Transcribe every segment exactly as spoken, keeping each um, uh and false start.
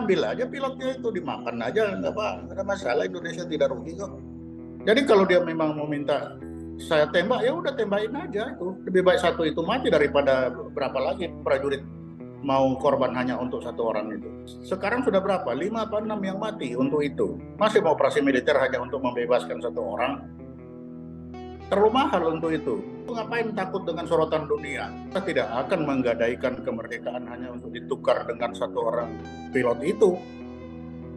ambil aja pilotnya itu, dimakan aja, nggak apa, nggak ada masalah, Indonesia tidak rugi kok. Jadi kalau dia memang mau minta saya tembak, ya udah tembakin aja itu. Lebih baik satu itu mati daripada berapa lagi prajurit mau korban hanya untuk satu orang itu. Sekarang sudah berapa? Lima atau enam yang mati untuk itu. Masih mau operasi militer hanya untuk membebaskan satu orang. Terlalu mahal untuk itu. Ngapain takut dengan sorotan dunia? Kita tidak akan menggadaikan kemerdekaan hanya untuk ditukar dengan satu orang pilot itu.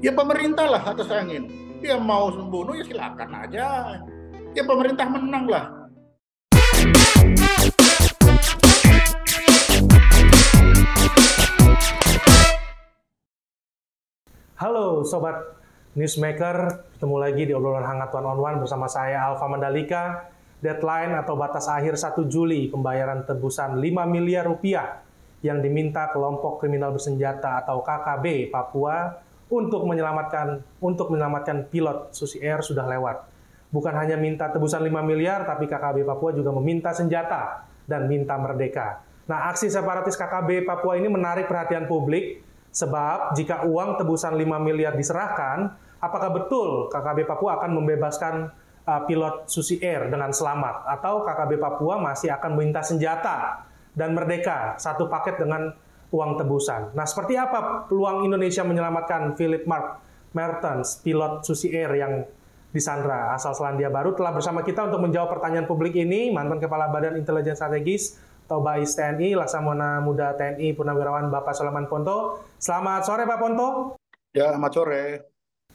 Ya pemerintah lah atas angin. Dia mau membunuh ya silakan aja. Ya pemerintah menang lah. Halo Sobat Newsmaker, ketemu lagi di obrolan hangat one on one bersama saya Alfa Mandalika. Deadline atau batas akhir satu Juli pembayaran tebusan lima miliar rupiah yang diminta kelompok kriminal bersenjata atau K K B Papua untuk menyelamatkan untuk menyelamatkan pilot Susi Air sudah lewat. Bukan hanya minta tebusan lima miliar, tapi K K B Papua juga meminta senjata dan minta merdeka. Nah, aksi separatis K K B Papua ini menarik perhatian publik, sebab jika uang tebusan lima miliar diserahkan, apakah betul K K B Papua akan membebaskan uh, pilot Susi Air dengan selamat? Atau K K B Papua masih akan minta senjata dan merdeka, satu paket dengan uang tebusan. Nah, seperti apa peluang Indonesia menyelamatkan Philip Mark Mehrtens, pilot Susi Air yang disandra asal Selandia Baru? Telah bersama kita untuk menjawab pertanyaan publik ini mantan Kepala Badan Intelijen Strategis atau B A I S T N I, Laksamana Muda T N I Purnawirawan Bapak Soleman Ponto. Selamat sore Pak Ponto. Ya, selamat sore.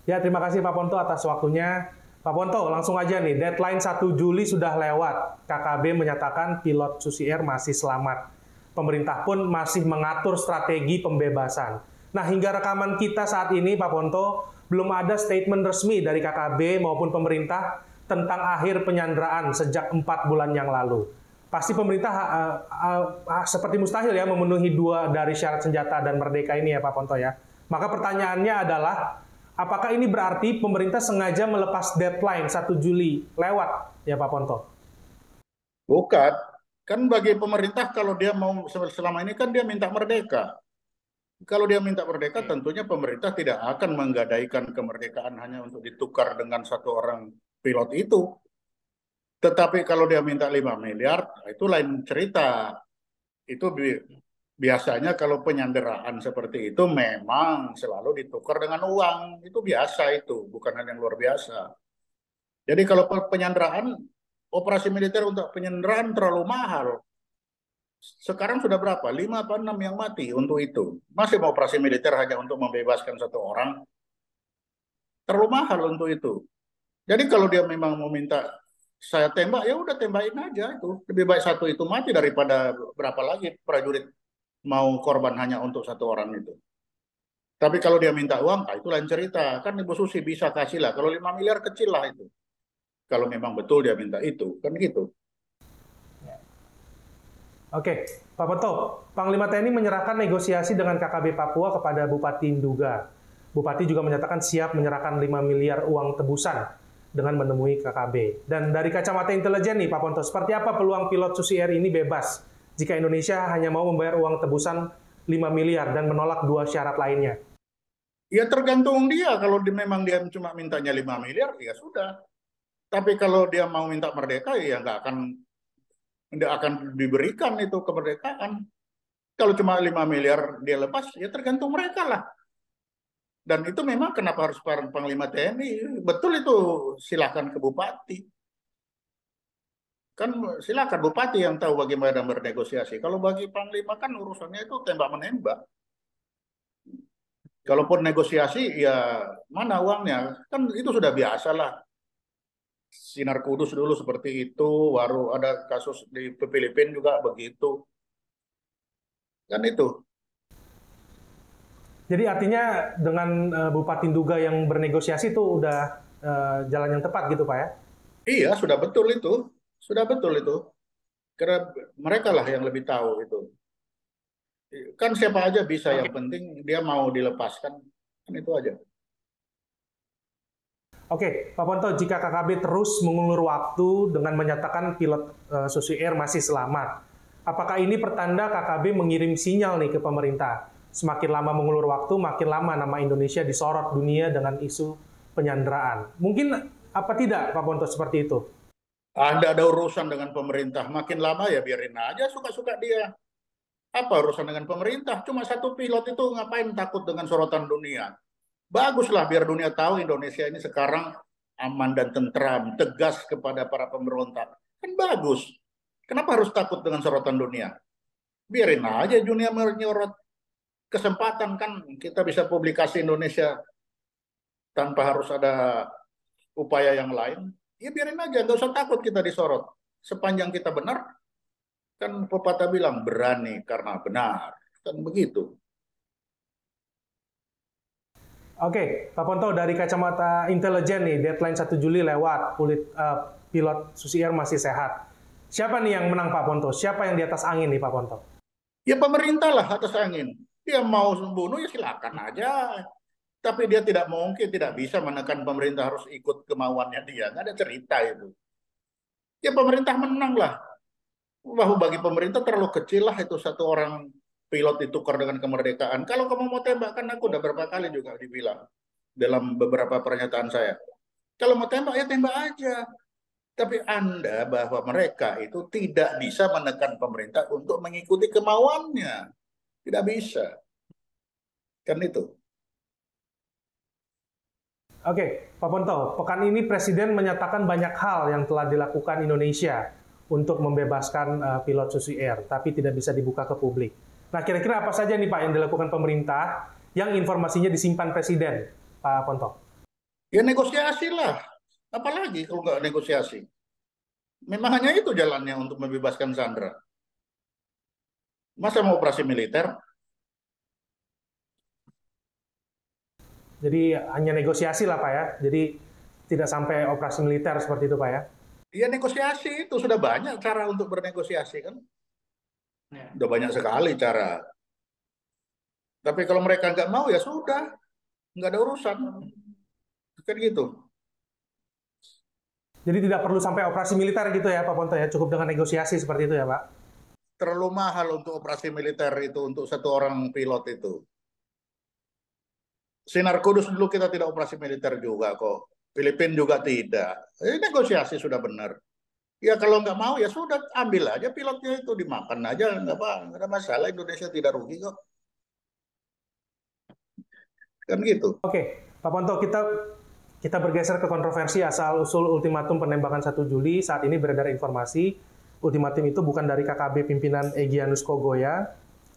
Ya, terima kasih Pak Ponto atas waktunya. Pak Ponto, langsung aja nih, deadline satu Juli sudah lewat. K K B menyatakan pilot Susi Air masih selamat. Pemerintah pun masih mengatur strategi pembebasan. Nah, hingga rekaman kita saat ini Pak Ponto, belum ada statement resmi dari K K B maupun pemerintah tentang akhir penyanderaan sejak empat bulan yang lalu. Pasti pemerintah uh, uh, uh, seperti mustahil ya memenuhi dua dari syarat senjata dan merdeka ini ya Pak Ponto ya. Maka pertanyaannya adalah, apakah ini berarti pemerintah sengaja melepas deadline satu Juli lewat ya Pak Ponto? Bukan. Kan bagi pemerintah kalau dia mau selama ini kan dia minta merdeka. Kalau dia minta merdeka, tentunya pemerintah tidak akan menggadaikan kemerdekaan hanya untuk ditukar dengan satu orang pilot itu. Tetapi kalau dia minta lima miliar, itu lain cerita. Itu bi biasanya kalau penyanderaan seperti itu memang selalu ditukar dengan uang. Itu biasa itu, bukan hal yang luar biasa. Jadi kalau penyanderaan, operasi militer untuk penyanderaan terlalu mahal. Sekarang sudah berapa? Lima atau enam yang mati untuk itu. Masih mau operasi militer hanya untuk membebaskan satu orang. Terlalu mahal untuk itu. Jadi kalau dia memang mau minta saya tembak, ya udah tembakin aja itu. Lebih baik satu itu mati daripada berapa lagi prajurit mau korban hanya untuk satu orang itu. Tapi kalau dia minta uang, ah, itu lain cerita. Kan Ibu Susi bisa kasih lah. Kalau lima miliar kecil lah itu. Kalau memang betul dia minta itu. Kan gitu. Oke, Pak Ponto, Panglima T N I menyerahkan negosiasi dengan K K B Papua kepada Bupati Nduga. Bupati juga menyatakan siap menyerahkan lima miliar uang tebusan dengan menemui K K B. Dan dari kacamata intelijen nih Pak Ponto, seperti apa peluang pilot Susi Air ini bebas jika Indonesia hanya mau membayar uang tebusan lima miliar dan menolak dua syarat lainnya? Ya tergantung dia, kalau memang dia cuma mintanya lima miliar, ya sudah. Tapi kalau dia mau minta merdeka, ya nggak akan... tidak akan diberikan itu kemerdekaan. Kalau cuma lima miliar dia lepas, ya tergantung mereka lah. Dan itu memang kenapa harus para Panglima T N I. Betul itu, silakan ke Bupati. Kan silakan Bupati yang tahu bagaimana bernegosiasi. Kalau bagi Panglima kan urusannya itu tembak-menembak. Kalaupun negosiasi, ya mana uangnya? Kan itu sudah biasa lah. Sinar Kudus dulu seperti itu, baru ada kasus di Filipina juga begitu. Kan itu. Jadi artinya dengan uh, Bupati Nduga yang bernegosiasi itu udah uh, jalan yang tepat gitu Pak ya? Iya, sudah betul itu. Sudah betul itu. Karena mereka lah yang lebih tahu itu. Kan siapa aja bisa, yang penting dia mau dilepaskan. Kan itu aja. Oke, Pak Ponto, jika K K B terus mengulur waktu dengan menyatakan pilot uh, Susi Air masih selamat, apakah ini pertanda K K B mengirim sinyal nih ke pemerintah semakin lama mengulur waktu, makin lama nama Indonesia disorot dunia dengan isu penyanderaan. Mungkin apa tidak, Pak Ponto, seperti itu? Anda ada urusan dengan pemerintah, makin lama ya biarin aja, suka-suka dia. Apa urusan dengan pemerintah? Cuma satu pilot itu, ngapain takut dengan sorotan dunia? Baguslah biar dunia tahu Indonesia ini sekarang aman dan tentram, tegas kepada para pemberontak. Kan bagus. Kenapa harus takut dengan sorotan dunia? Biarin aja dunia menyorot. Kesempatan kan kita bisa publikasi Indonesia tanpa harus ada upaya yang lain. Ya biarin aja, nggak usah takut kita disorot. Sepanjang kita benar, kan pepatah bilang berani karena benar. Kan begitu. Oke, Pak Ponto, dari kacamata intelijen nih, deadline satu Juli lewat, kulit uh, pilot Susi Air masih sehat. Siapa nih yang menang, Pak Ponto? Siapa yang di atas angin nih, Pak Ponto? Ya pemerintah lah atas angin. Dia mau membunuh ya silakan aja. Tapi dia tidak mungkin, tidak bisa menekan pemerintah harus ikut kemauannya dia. Nggak ada cerita itu. Ya pemerintah menang lah. Bahwa bagi pemerintah terlalu kecil lah itu satu orang pilot ditukar dengan kemerdekaan. Kalau kamu mau tembak, kan aku udah berapa kali juga dibilang dalam beberapa pernyataan saya. Kalau mau tembak ya tembak aja. Tapi Anda bahwa mereka itu tidak bisa menekan pemerintah untuk mengikuti kemauannya. Tidak bisa. Kan itu. Oke, Pak Ponto, pekan ini Presiden menyatakan banyak hal yang telah dilakukan Indonesia untuk membebaskan uh, pilot Susi Air, tapi tidak bisa dibuka ke publik. Nah, kira-kira apa saja nih Pak yang dilakukan pemerintah yang informasinya disimpan Presiden, Pak Ponto? Ya negosiasi lah. Apalagi kalau nggak negosiasi. Memang hanya itu jalannya untuk membebaskan Sandra. Masa mau operasi militer? Jadi hanya negosiasi lah Pak ya? Jadi tidak sampai operasi militer seperti itu Pak ya? Iya negosiasi itu sudah banyak cara untuk bernegosiasi kan? Ya. Sudah banyak sekali cara. Tapi kalau mereka nggak mau ya sudah. Nggak ada urusan. Kan gitu. Jadi tidak perlu sampai operasi militer gitu ya Pak Ponto ya, cukup dengan negosiasi seperti itu ya Pak? Terlalu mahal untuk operasi militer itu, untuk satu orang pilot itu. Sinar Kudus dulu kita tidak operasi militer juga kok, Filipina juga tidak. Ini negosiasi sudah benar. Ya kalau nggak mau ya sudah, ambil aja pilotnya itu, dimakan aja, nggak apa, nggak ada masalah, Indonesia tidak rugi kok. Kan gitu. Oke, Pak Ponto, kita... Kita bergeser ke kontroversi asal-usul ultimatum penembakan satu Juli. Saat ini beredar informasi, ultimatum itu bukan dari K K B pimpinan Egianus Kogoya,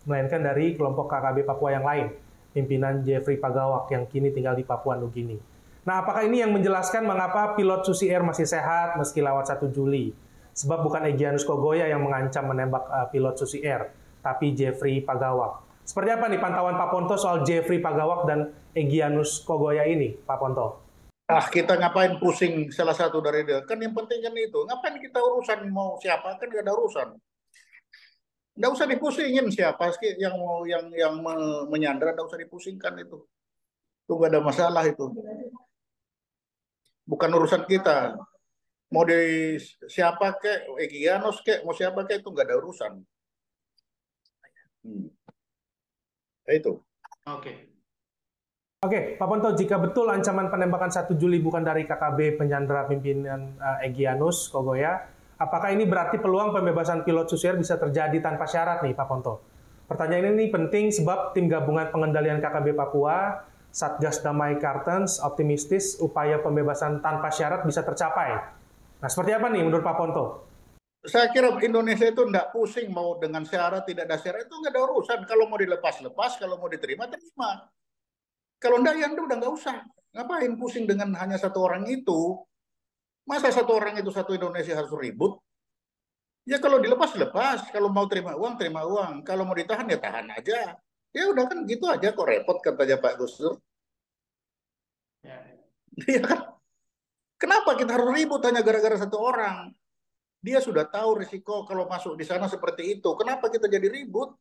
melainkan dari kelompok K K B Papua yang lain, pimpinan Jeffrey Pagawak yang kini tinggal di Papua Nugini. Nah, apakah ini yang menjelaskan mengapa pilot Susi Air masih sehat meski lewat satu Juli? Sebab bukan Egianus Kogoya yang mengancam menembak uh, pilot Susi Air, tapi Jeffrey Pagawak. Seperti apa nih pantauan Pak Ponto soal Jeffrey Pagawak dan Egianus Kogoya ini, Pak Ponto? Ah, kita ngapain pusing salah satu dari dia? Kan yang penting kan itu. Ngapain kita urusan mau siapa? Kan gak ada urusan. Nggak usah dipusingin siapa sih yang mau yang yang menyandra, nggak usah dipusingkan itu. Itu gak ada masalah itu. Bukan urusan kita. Mau di siapa kek, Egianus kek, mau siapa kek itu nggak ada urusan. Hmm. Ya, itu. Oke. Okay. Oke, Pak Ponto, jika betul ancaman penembakan satu Juli bukan dari K K B penyandera pimpinan Egianus Kogoya, apakah ini berarti peluang pembebasan pilot Susi Air bisa terjadi tanpa syarat nih, Pak Ponto? Pertanyaan ini penting sebab tim gabungan pengendalian K K B Papua, Satgas Damai Kartens, optimistis upaya pembebasan tanpa syarat bisa tercapai. Nah, seperti apa nih menurut Pak Ponto? Saya kira Indonesia itu tidak pusing mau dengan syarat, tidak ada syarat, itu nggak ada urusan. Kalau mau dilepas-lepas, kalau mau diterima, terima. Kalau enggak, ya udah nggak usah. Ngapain pusing dengan hanya satu orang itu? Masa satu orang itu satu Indonesia harus ribut? Ya kalau dilepas-lepas, kalau mau terima uang, terima uang. Kalau mau ditahan, ya tahan aja. Ya udah kan gitu aja, kok repot katanya Pak Gus Dur. Ya, ya. Kan? Kenapa kita harus ribut hanya gara-gara satu orang? Dia sudah tahu risiko kalau masuk di sana seperti itu. Kenapa kita jadi ribut?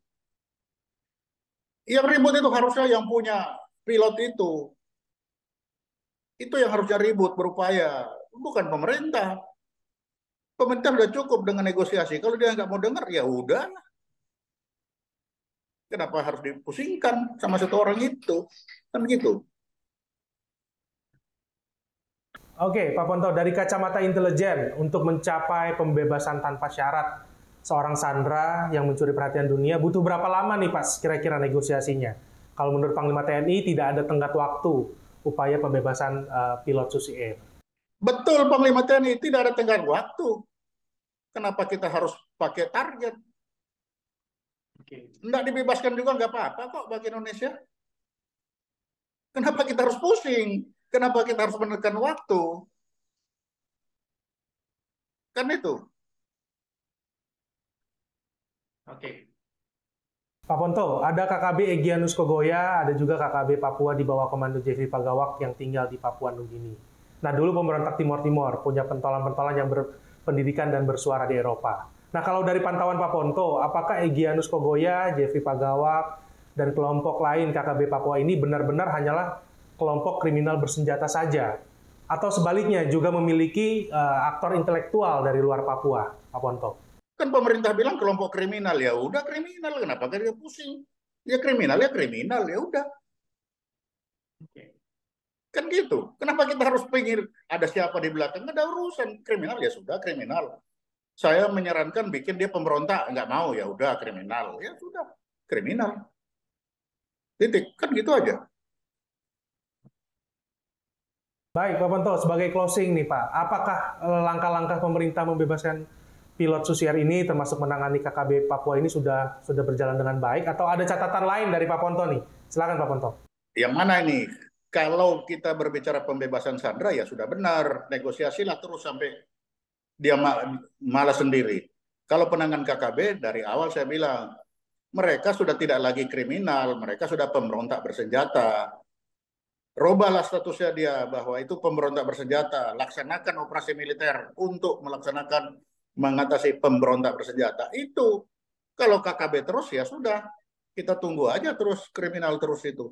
Yang ribut itu harusnya yang punya pilot itu, itu yang harusnya ribut berupaya, bukan pemerintah. Pemerintah sudah cukup dengan negosiasi. Kalau dia nggak mau dengar, ya udah. Kenapa harus dipusingkan sama satu orang itu? Kan gitu. Oke, Pak Ponto, dari kacamata intelijen untuk mencapai pembebasan tanpa syarat seorang sandera yang mencuri perhatian dunia, butuh berapa lama nih Pak kira-kira negosiasinya? Kalau menurut Panglima T N I tidak ada tenggat waktu upaya pembebasan uh, pilot Susi Air. Betul, Panglima T N I tidak ada tenggat waktu. Kenapa kita harus pakai target? Nggak dibebaskan juga nggak apa-apa kok bagi Indonesia. Kenapa kita harus pusing? Kenapa kita harus menekan waktu? Kan itu. Oke. Pak Ponto, ada K K B Egianus Kogoya, ada juga K K B Papua di bawah komando Jeffrey Pagawak yang tinggal di Papua Nugini. Nah, dulu pemberontak Timor-Timor punya pentolan-pentolan yang berpendidikan dan bersuara di Eropa. Nah, kalau dari pantauan Pak Ponto, apakah Egianus Kogoya, Jeffrey Pagawak, dan kelompok lain K K B Papua ini benar-benar hanyalah kelompok kriminal bersenjata saja? Atau sebaliknya juga memiliki uh, aktor intelektual dari luar Papua, Pak Ponto? Kan pemerintah bilang kelompok kriminal, ya udah kriminal, kenapa dia pusing? Ya kriminal, ya kriminal, ya udah. Kan gitu, kenapa kita harus pikir ada siapa di belakang, nggak ada urusan, kriminal ya sudah, kriminal. Saya menyarankan bikin dia pemberontak, nggak mau, ya udah kriminal, ya sudah kriminal. Titik, kan gitu aja. Baik, Pak Ponto, sebagai closing nih Pak, apakah langkah-langkah pemerintah membebaskan pilot Susi Air ini, termasuk menangani K K B Papua ini sudah sudah berjalan dengan baik, atau ada catatan lain dari Pak Ponto nih? Silakan Pak Ponto. Yang mana ini? Kalau kita berbicara pembebasan sandera ya sudah benar, negosiasilah terus sampai dia malas sendiri. Kalau penanganan K K B, dari awal saya bilang, mereka sudah tidak lagi kriminal, mereka sudah pemberontak bersenjata. Robalah statusnya dia bahwa itu pemberontak bersenjata, laksanakan operasi militer untuk melaksanakan mengatasi pemberontak bersenjata. Itu, kalau K K B terus ya sudah, kita tunggu aja terus, kriminal terus itu.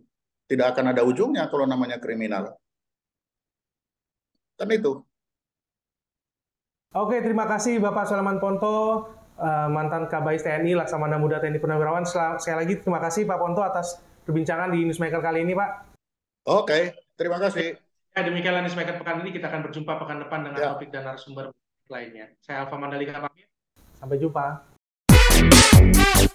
Tidak akan ada ujungnya kalau namanya kriminal. Kan itu. Oke, terima kasih Bapak Soleman Ponto, mantan KABAIS T N I, Laksamana Muda T N I Purnawirawan. Sekali lagi terima kasih Pak Ponto atas perbincangan di Newsmaker kali ini, Pak. Oke, terima kasih. Ya, demikianlah Newsmaker pekan ini. Kita akan berjumpa pekan depan dengan ya. Topik dan narasumber lainnya. Saya Alfa Mandalika pamit. Sampai jumpa.